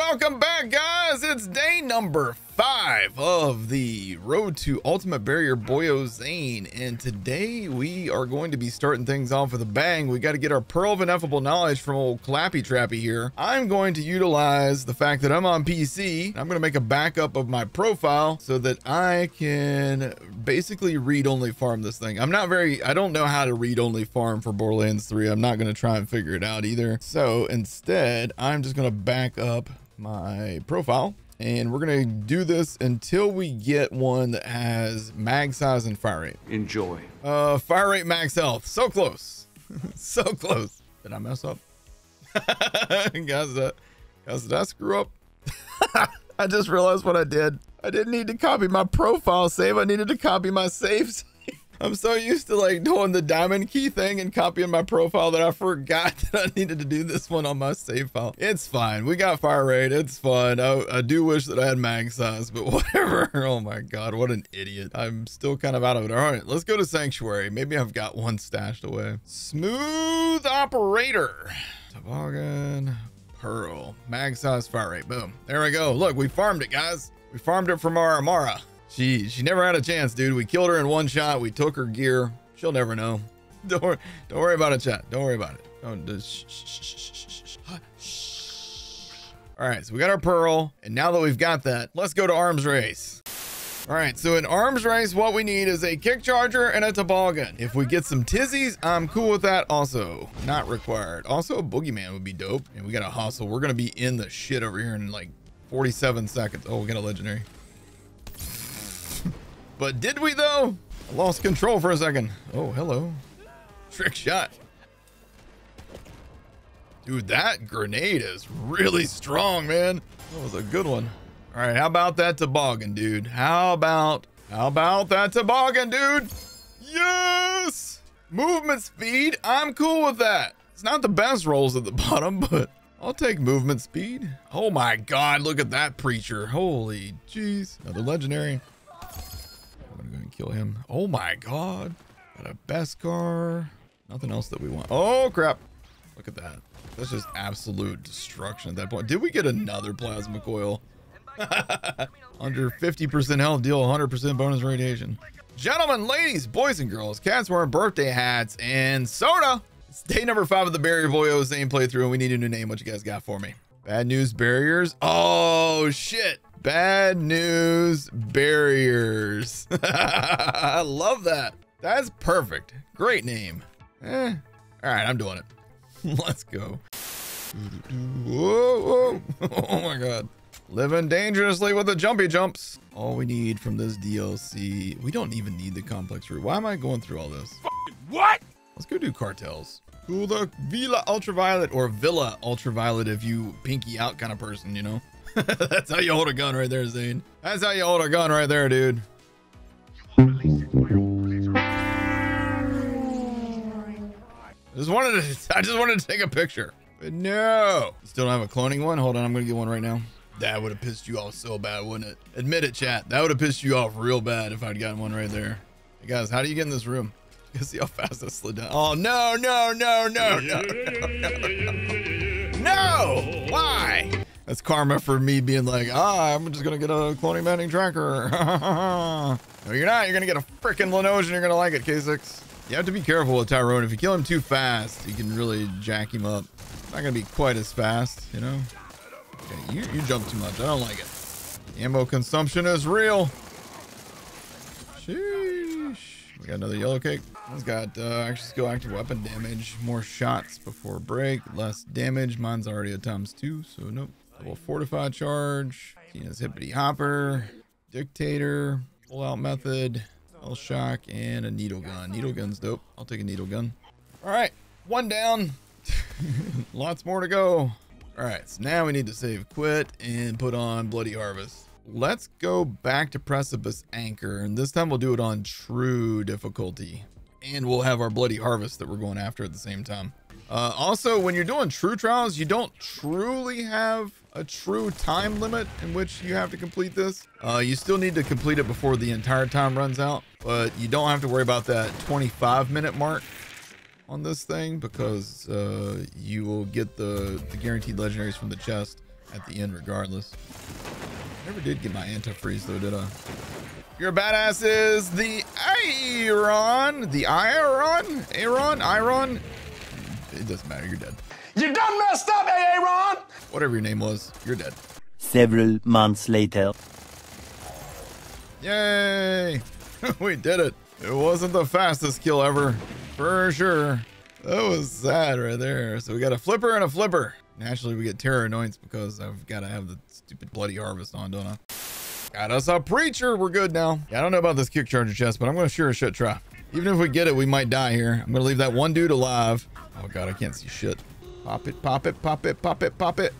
Welcome back, guys. It's day number 5 of the Road to Ultimate Barrier Boyo Zane, and today we are going to be starting things off with a bang. We got to get our Pearl of Ineffable Knowledge from old Clappy Trappy here. I'm going to utilize the fact that I'm on PC. I'm going to make a backup of my profile so that I can basically read-only farm this thing. I don't know how to read-only farm for Borderlands 3. I'm not going to try and figure it out either. So instead, I'm just going to back up my profile, and we're gonna do this until we get one that has mag size and fire rate. Enjoy. Fire rate, max health. So close. So close. Did I mess up? Guys, did I screw up? I just realized what I did. I didn't need to copy my profile save. I needed to copy my saves. I'm so used to like doing the diamond key thing and copying my profile that I forgot that I needed to do this one on my save file. It's fine. We got fire rate. It's fun. I do wish that I had mag size, but whatever. Oh my God, what an idiot. I'm still kind of out of it. All right, let's go to Sanctuary. Maybe I've got one stashed away. Smooth Operator. Toboggan, Pearl, mag size, fire rate. Boom. There we go. Look, we farmed it, guys. We farmed it from our Amara. She never had a chance, dude. We killed her in one shot. We took her gear. She'll never know. Don't worry about it, chat. Don't worry about it. All right, so we got our Pearl, and now that we've got that, let's go to Arms Race. All right, so in Arms Race, what we need is a Kick Charger and a Tubal Gun. If we get some tizzies, I'm cool with that. Also, not required. Also, a Boogeyman would be dope, and we got to hustle. We're going to be in the shit over here in like 47 seconds. Oh, we got a Legendary. But did we though? I lost control for a second. Oh, hello. Trick shot. Dude, that grenade is really strong, man. That was a good one. All right, how about that toboggan, dude? How about that toboggan, dude? Yes! Movement speed, I'm cool with that. It's not the best rolls at the bottom, but I'll take movement speed. Oh my God, look at that preacher. Holy jeez, another legendary. Kill him. Oh my God, got a best car. Nothing else that we want. Oh crap, look at that. That's just absolute destruction at that point. Did we get another plasma coil? Under 50% health, deal 100% bonus radiation. Gentlemen, ladies, boys and girls, cats wearing birthday hats and soda. It's day number 5 of the Barrier Boyo Zane playthrough, and we need a new name. What you guys got for me? Bad news barriers. Oh shit. Bad news barriers. I love that. That's perfect. Great name. All right, I'm doing it. Let's go. Whoa, whoa. Oh my God. Living dangerously with the jumpy jumps. All we need from this DLC. We don't even need the complex route. Why am I going through all this? What? Let's go do cartels. Cool, the Villa Ultraviolet, or Villa Ultraviolet if you pinky out kind of person, you know? That's how you hold a gun right there, Zane. That's how you hold a gun right there, dude. I just wanted to take a picture. But no. Still don't have a cloning one? Hold on, I'm gonna get one right now. That would have pissed you off so bad, wouldn't it? Admit it, chat. That would have pissed you off real bad if I'd gotten one right there. Hey guys, how do you get in this room? You see how fast I slid down. Oh no, no, no, no, no, no, no. No! Why? That's karma for me being like, I'm just gonna get a cloning Manning Tracker. No, you're not. You're gonna get a freaking Linosian. You're gonna like it, K6. You have to be careful with Tyrone. If you kill him too fast, you can really jack him up. It's not gonna be quite as fast, you know? Okay, you jump too much. I don't like it. Ammo consumption is real. Sheesh. We got another yellow cake. Mine's got extra skill, active weapon damage. More shots before break. Less damage. Mine's already at ×2, so nope. Double fortified charge, Tina's hippity hopper, dictator, pull out method, L shock, and a needle gun. Needle gun's dope. I'll take a needle gun. All right, one down. Lots more to go. All right, so now we need to save quit and put on Bloody Harvest. Let's go back to Precipice Anchor, and this time we'll do it on true difficulty, and we'll have our Bloody Harvest that we're going after at the same time. Also, when you're doing true trials, you don't truly have a true time limit in which you have to complete this. You still need to complete it before the entire time runs out, but you don't have to worry about that 25-minute mark on this thing because you will get the guaranteed legendaries from the chest at the end regardless. Never did get my antifreeze though, did I? Your badass is the Iron. The Iron? Iron? Iron? It doesn't matter, you're dead. You done messed up, Aaron! Whatever your name was, you're dead. Several months later. Yay! We did it. It wasn't the fastest kill ever, for sure. That was sad right there. So we got a flipper and a flipper. Naturally, we get terror annoyance because I've got to have the stupid bloody harvest on, don't I? Got us a preacher. We're good now. Yeah, I don't know about this kick charger chest, but I'm going to sure as shit try. Even if we get it, we might die here. I'm going to leave that one dude alive. Oh, God, I can't see shit. Pop it, pop it, pop it, pop it, pop it.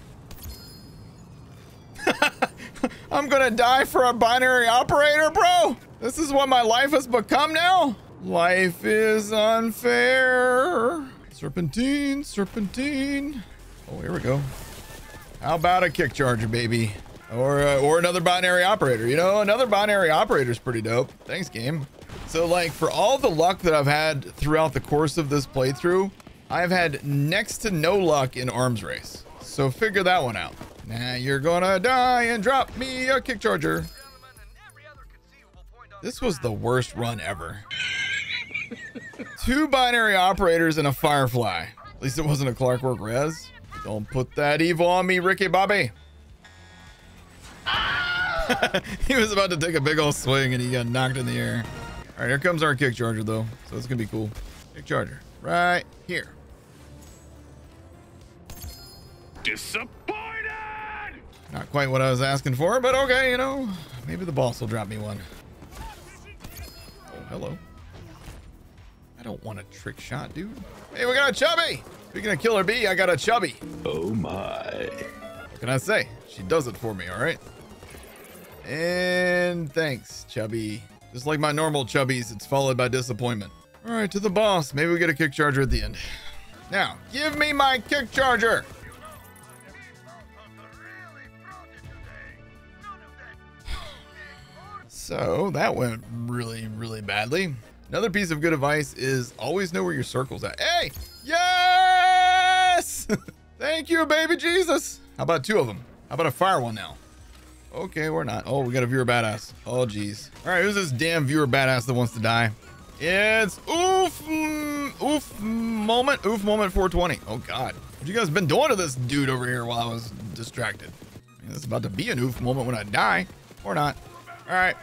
I'm going to die for a binary operator, bro. This is what my life has become now. Life is unfair. Serpentine, serpentine. Oh, here we go. How about a kick charger, baby? Or another binary operator. You know, another binary operator is pretty dope. Thanks, game. So, like, for all the luck that I've had throughout the course of this playthrough, I've had next to no luck in Arms Race. So figure that one out. Now you're gonna die and drop me a kick charger. This was the worst run ever. 2 binary operators and a Firefly. At least it wasn't a Clockwork Res. Don't put that evil on me, Ricky Bobby. He was about to take a big old swing and he got knocked in the air. All right, here comes our kick charger though. So it's gonna be cool. Kick charger right here. Disappointed! Not quite what I was asking for, but okay, you know, maybe the boss will drop me one. Oh, hello. I don't want a trick shot, dude. Hey, we got a chubby. Speaking of killer bee, I got a chubby. Oh my. What can I say? She does it for me, all right? And thanks, chubby. Just like my normal chubbies, it's followed by disappointment. All right, to the boss. Maybe we get a kick charger at the end. Now, give me my kick charger. So that went really, really badly. Another piece of good advice is always know where your circle's at. Hey, yes! Thank you, baby Jesus. How about 2 of them? How about a fire one now? Okay, we're not. Oh, we got a viewer badass. Oh, geez. All right, who's this damn viewer badass that wants to die? It's oof, oof moment 420. Oh God, what you guys been doing to this dude over here while I was distracted? I mean, it's about to be an oof moment when I die, or not. All right,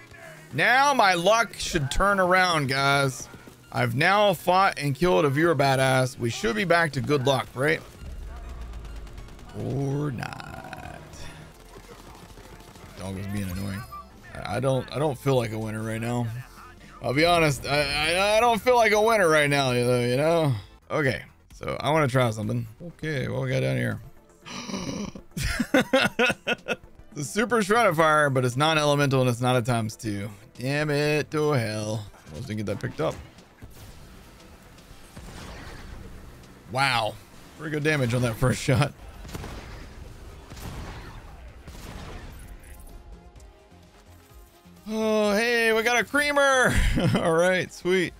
now my luck should turn around, guys. I've now fought and killed a viewer badass. We should be back to good luck, right? Or not. Dog was being annoying. I don't feel like a winner right now. I'll be honest, I don't feel like a winner right now, you know? Okay, so I want to try something. Okay, what we got down here? The super Shredifier, but it's non-elemental and it's not a ×2. Damn it to hell. I was gonna get that picked up. Wow, pretty good damage on that first shot. Oh, hey, we got a creamer. All right, sweet.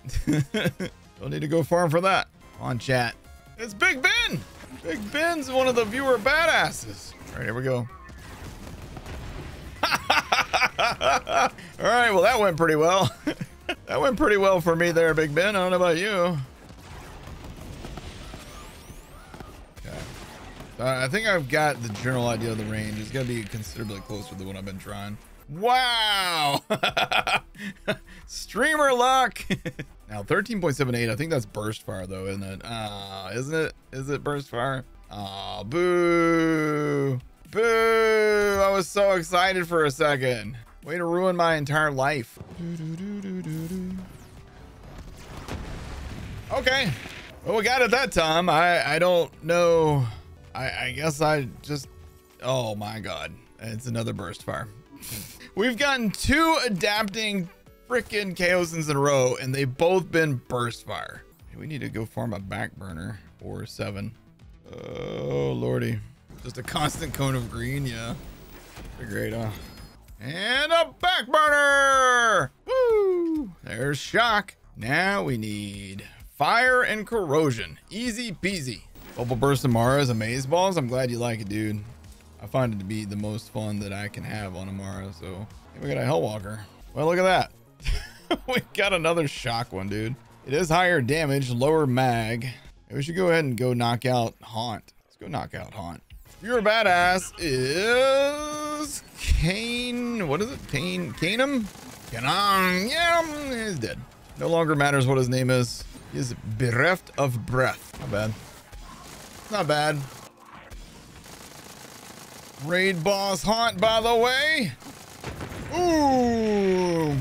Don't need to go farm for that. Come on, chat. It's Big Ben. Big Ben's one of the viewer badasses. All right, here we go. All right, well, that went pretty well. That went pretty well for me there, Big Ben. I don't know about you. Okay. I think I've got the general idea of the range. It's going to be considerably closer than what I've been trying. Wow. Streamer luck. Now 13.78, I think that's burst fire though, isn't it? Is it burst fire? Oh, boo, boo. I was so excited for a second. Way to ruin my entire life. Okay, well, we got it that time. I don't know. I guess I just, oh my God, it's another burst fire. We've gotten 2 adapting freaking Chaosins in a row, and they've both been burst fire. We need to go farm a back burner or 7. Oh, Lordy. Just a constant cone of green. Yeah. Pretty great, huh? And a back burner. Woo. There's shock. Now we need fire and corrosion. Easy peasy. Bubble burst Amara's amaze balls. I'm glad you like it, dude. I find it to be the most fun that I can have on Amara. So we got a Hellwalker. Well, look at that. We got another shock one, dude. It is higher damage, lower mag. Maybe we should go ahead and go knock out Haunt. Let's go knock out Haunt. You're a badass is Kane. What is it? Kane? Kanem? Kanem? Yeah, he's dead. No longer matters what his name is. He is bereft of breath. Not bad. Not bad. Raid boss Haunt, by the way. Ooh.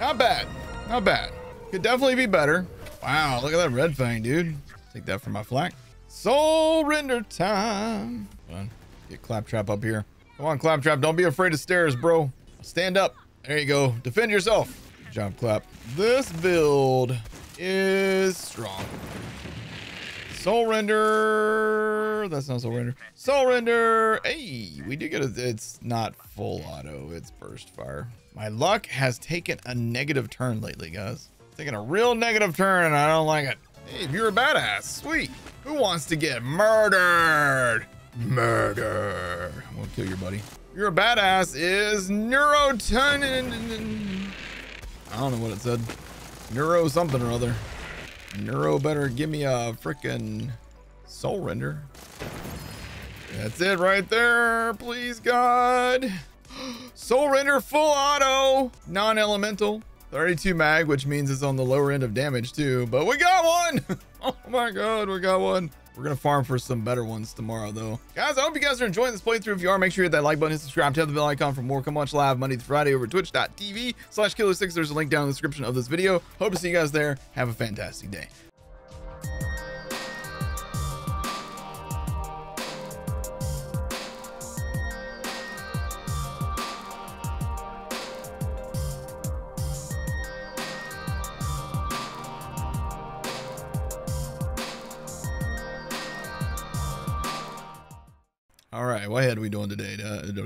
Not bad. Not bad. Could definitely be better. Wow, look at that red fang, dude. Take that for my flak. Soul Render time. Get Claptrap up here. Come on, Claptrap. Don't be afraid of stairs, bro. Stand up. There you go. Defend yourself. Good job, Clap. This build is strong. Soul Render. That's not Soul Render. Soul Render. Hey, we do get it. It's not full auto. It's burst fire. My luck has taken a negative turn lately, guys. It's taking a real negative turn, and I don't like it. Hey, if you're a badass, sweet. Who wants to get murdered? Murder. We'll kill your buddy. You're a badass is Neurotonin. I don't know what it said. Neuro something or other. Neuro better give me a freaking Soul Render. That's it right there. Please, God. Soul Render full auto. Non-elemental. 32 mag, which means it's on the lower end of damage too, but we got one. Oh my God, we got one. We're gonna farm for some better ones tomorrow though. Guys, I hope you guys are enjoying this playthrough. If you are, make sure you hit that like button, hit subscribe, tap the bell icon for more. Come watch live Monday through Friday over twitch.tv/killer6. There's a link down in the description of this video. Hope to see you guys there. Have a fantastic day. All right, what head are we doing today?